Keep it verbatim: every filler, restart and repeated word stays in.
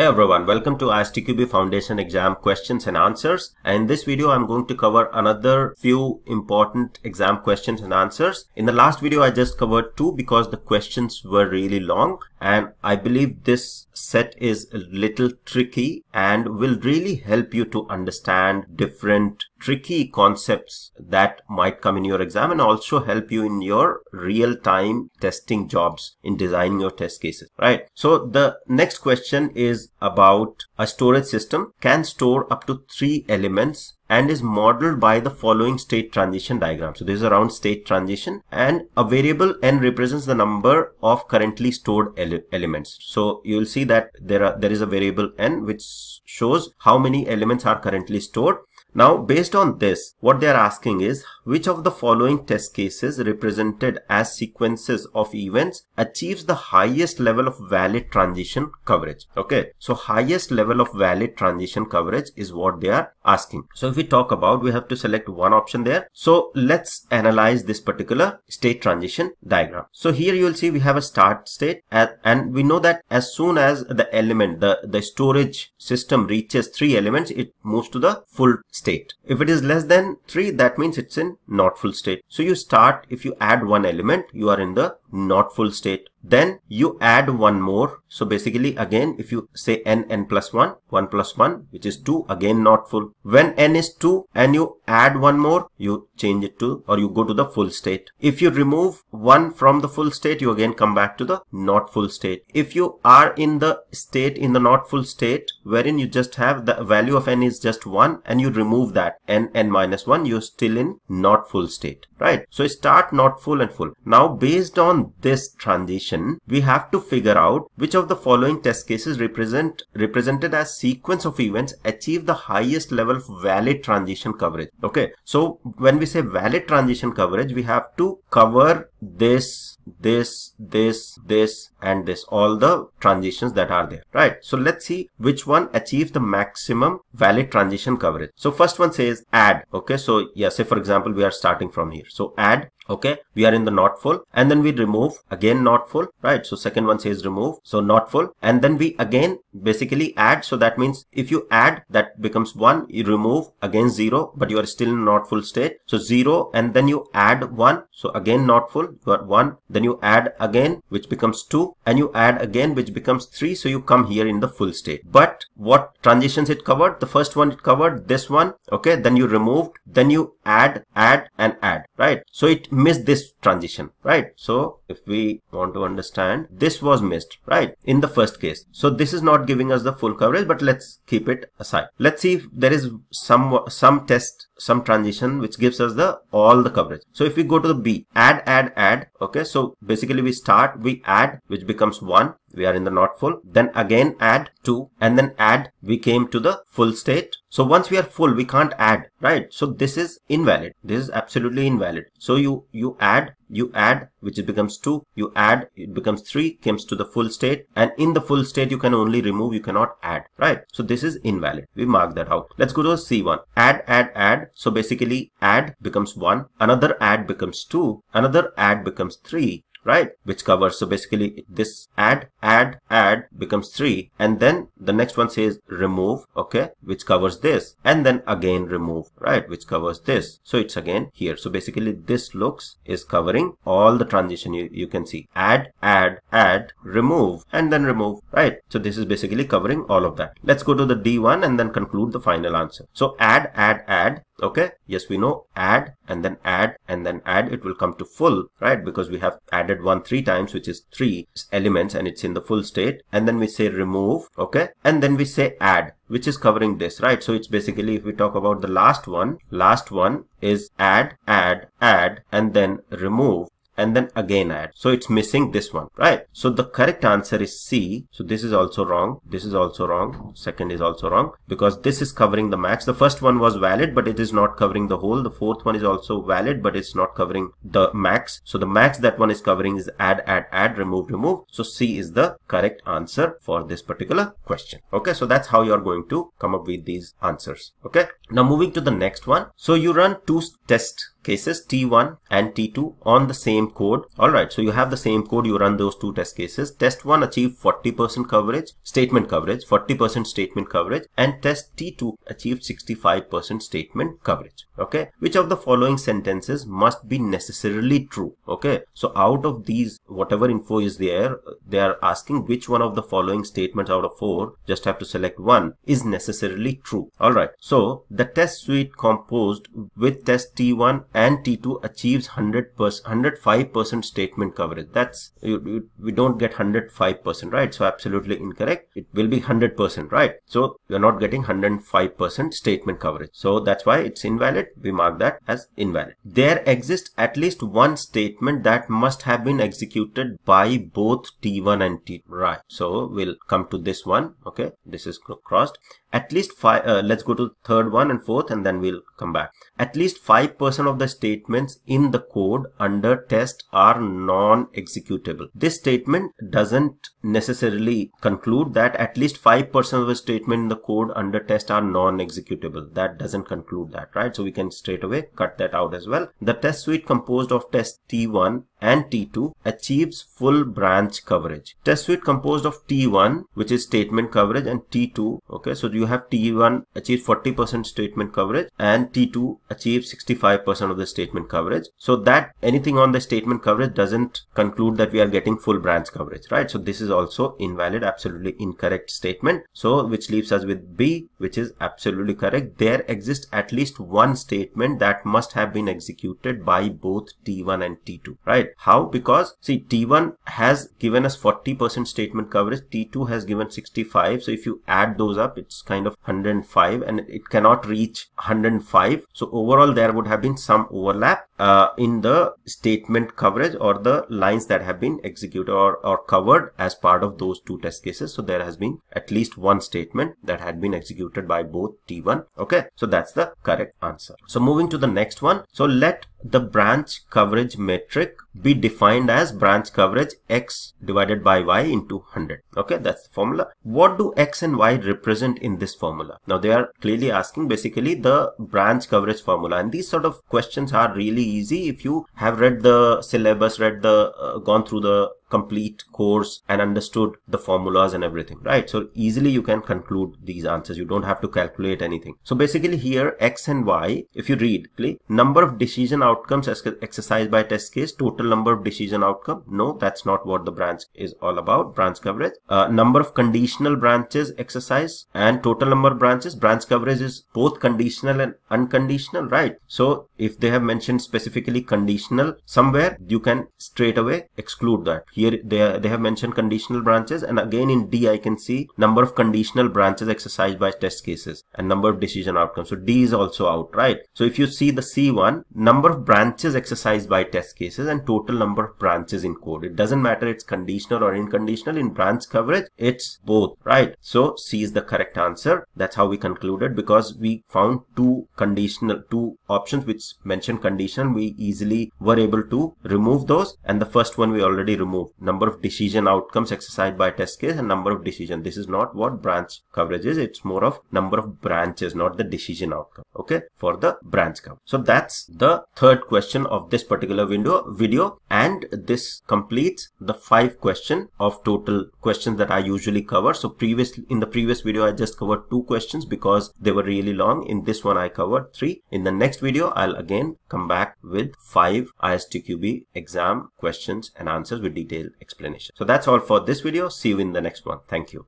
Hey everyone, welcome to I S T Q B Foundation Exam Questions and Answers. And in this video, I'm going to cover another few important exam questions and answers. In the last video, I just covered two because the questions were really long. And I believe this set is a little tricky and will really help you to understand different tricky concepts that might come in your exam and also help you in your real-time testing jobs in designing your test cases, right? So the next question is about a storage system can store up to three elements and is modeled by the following state transition diagram. So this is around state transition, and a variable n represents the number of currently stored ele elements. So you will see that there are there is a variable n which shows how many elements are currently stored. Now, based on this, what they are asking is which of the following test cases represented as sequences of events achieves the highest level of valid transition coverage? Okay, so highest level of valid transition coverage is what they are asking. So if we talk about, we have to select one option there. So let's analyze this particular state transition diagram. So here you will see we have a start state, at, and we know that as soon as the element, the, the storage system reaches three elements, it moves to the full state. state. If it is less than three, that means it's in not full state. So you start, if you add one element, you are in the not full state. Then you add one more. So basically, again, if you say n, n plus one, one plus one, which is two, again not full. When n is two and you add one more, you change it to, or you go to the full state. If you remove one from the full state, you again come back to the not full state. If you are in the state, in the not full state, wherein you just have the value of n is just one, and you remove that n, n minus one, you're still in not full state, right? So start, not full, and full. Now, based on this transition, we have to figure out which of the following test cases represent represented as sequence of events achieve the highest level of valid transition coverage. Okay, so when we say valid transition coverage, we have to cover this, this, this, this, and this, all the transitions that are there, right? So let's see which one achieves the maximum valid transition coverage. So first one says add. Okay, so yeah, say for example, we are starting from here. So add, okay, we are in the not full, and then we remove, again not full, right? So second one says remove, so not full, and then we again basically add. So that means if you add, that becomes one, you remove, again zero, but you are still in not full state. So zero, and then you add one, so again not full, you are one, then you add again, which becomes two, and you add again, which becomes three. So you come here in the full state. But what transitions it covered? The first one it covered, this one, okay, then you removed, then you add, add, and add, right? So it missed this transition, right? So if we want to understand, this was missed, right, in the first case. So this is not giving us the full coverage, but let's keep it aside. Let's see if there is some some test, some transition which gives us the all the coverage. So if we go to the B, add, add, add, okay, so basically we start, we add, which becomes one, we are in the not full, then again add, two, and then add, we came to the full state. So once we are full, we can't add, right? So this is invalid. This is absolutely invalid. So you, you add, you add, which becomes two, you add, it becomes three, comes to the full state, and in the full state, you can only remove, you cannot add, right? So this is invalid. We mark that out. Let's go to C one. Add, add, add. So basically add becomes one, another add becomes two, another add becomes three, right, which covers. So basically this add, add, add becomes three, and then the next one says remove, okay, which covers this, and then again remove, right, which covers this. So it's again here. So basically this looks is covering all the transition. You, you can see add, add, add, remove, and then remove, right? So this is basically covering all of that. Let's go to the D one and then conclude the final answer. So add, add, add, okay, yes, we know add, and then add, and then add, it will come to full, right, because we have added one three times, which is three elements, and it's in the full state. And then we say remove, okay, and then we say add, which is covering this, right? So it's basically, if we talk about the last one, last one is add, add, add, and then remove, and then again add. So it's missing this one, right? So the correct answer is C. So this is also wrong, this is also wrong, second is also wrong, because this is covering the max. The first one was valid, but it is not covering the whole. The fourth one is also valid, but it's not covering the max. So the max that one is covering is add, add, add, remove, remove. So C is the correct answer for this particular question. Okay, so that's how you're going to come up with these answers. Okay, now moving to the next one. So you run two test cases T one and T two on the same code. Alright, so you have the same code, you run those two test cases. Test one achieved forty percent coverage, statement coverage, forty percent statement coverage, and test T two achieved sixty-five percent statement coverage. Okay, which of the following sentences must be necessarily true? Okay, so out of these, whatever info is there, they are asking which one of the following statements out of four, just have to select one, is necessarily true. Alright, so the test suite composed with test T one and T two achieves one hundred percent, one hundred five percent statement coverage. That's, you, you, we don't get one hundred five percent, right? So absolutely incorrect. It will be one hundred percent, right? So you're not getting one hundred five percent statement coverage. So that's why it's invalid. We mark that as invalid. There exists at least one statement that must have been executed by both T one and T two, right? So we'll come to this one. Okay, this is crossed. At least five, uh, let's go to third one and fourth, and then we'll come back. At least five percent of the statements in the code under test are non-executable. This statement doesn't necessarily conclude that at least five percent of the statement in the code under test are non-executable. That doesn't conclude that, right? So we can straight away cut that out as well. The test suite composed of test T one and T two achieves full branch coverage. Test suite composed of T one, which is statement coverage, and T two, okay, so you have T one achieves forty percent statement coverage and T two achieves sixty-five percent of the statement coverage. So that anything on the statement coverage doesn't conclude that we are getting full branch coverage, right? So this is also invalid, absolutely incorrect statement. So which leaves us with B, which is absolutely correct. There exists at least one statement that must have been executed by both T one and T two, right? How? Because see, T one has given us forty percent statement coverage, T two has given sixty-five. So if you add those up, it's kind of one hundred five, and it cannot reach one hundred five. So overall there would have been some overlap uh, in the statement coverage or the lines that have been executed or, or covered as part of those two test cases. So there has been at least one statement that had been executed by both T one. Okay, so that's the correct answer. So moving to the next one. So let the branch coverage metric be defined as branch coverage x divided by y into one hundred. Okay, that's the formula. What do x and y represent in this formula? Now they are clearly asking basically the branch coverage formula, and these sort of questions are really easy if you have read the syllabus, read the uh, gone through the complete course and understood the formulas and everything, right? So easily you can conclude these answers. You don't have to calculate anything. So basically here x and y, if you read, number of decision outcomes exercised by test case, total number of decision outcome. No, that's not what the branch is all about, branch coverage. Uh, number of conditional branches exercised and total number of branches. Branch coverage is both conditional and unconditional, right? So if they have mentioned specifically conditional somewhere, you can straight away exclude that. Here they, are, they have mentioned conditional branches, and again in D I can see number of conditional branches exercised by test cases and number of decision outcomes. So D is also out, right? So if you see the C one, number of branches exercised by test cases and total number of branches in code. It doesn't matter it's conditional or unconditional. In branch coverage, it's both, right? So C is the correct answer. That's how we concluded, because we found two conditional, two options which mention condition. We easily were able to remove those, and the first one we already removed. Number of decision outcomes exercised by test case and number of decision. This is not what branch coverage is. It's more of number of branches, not the decision outcome. Okay, for the branch coverage. So that's the third question of this particular window video, and this completes the five question of total questions that I usually cover. So previously in the previous video I just covered two questions because they were really long. In this one I covered three. In the next video I'll again come back with five I S T Q B exam questions and answers with details. Explanation. So that's all for this video. See you in the next one. Thank you.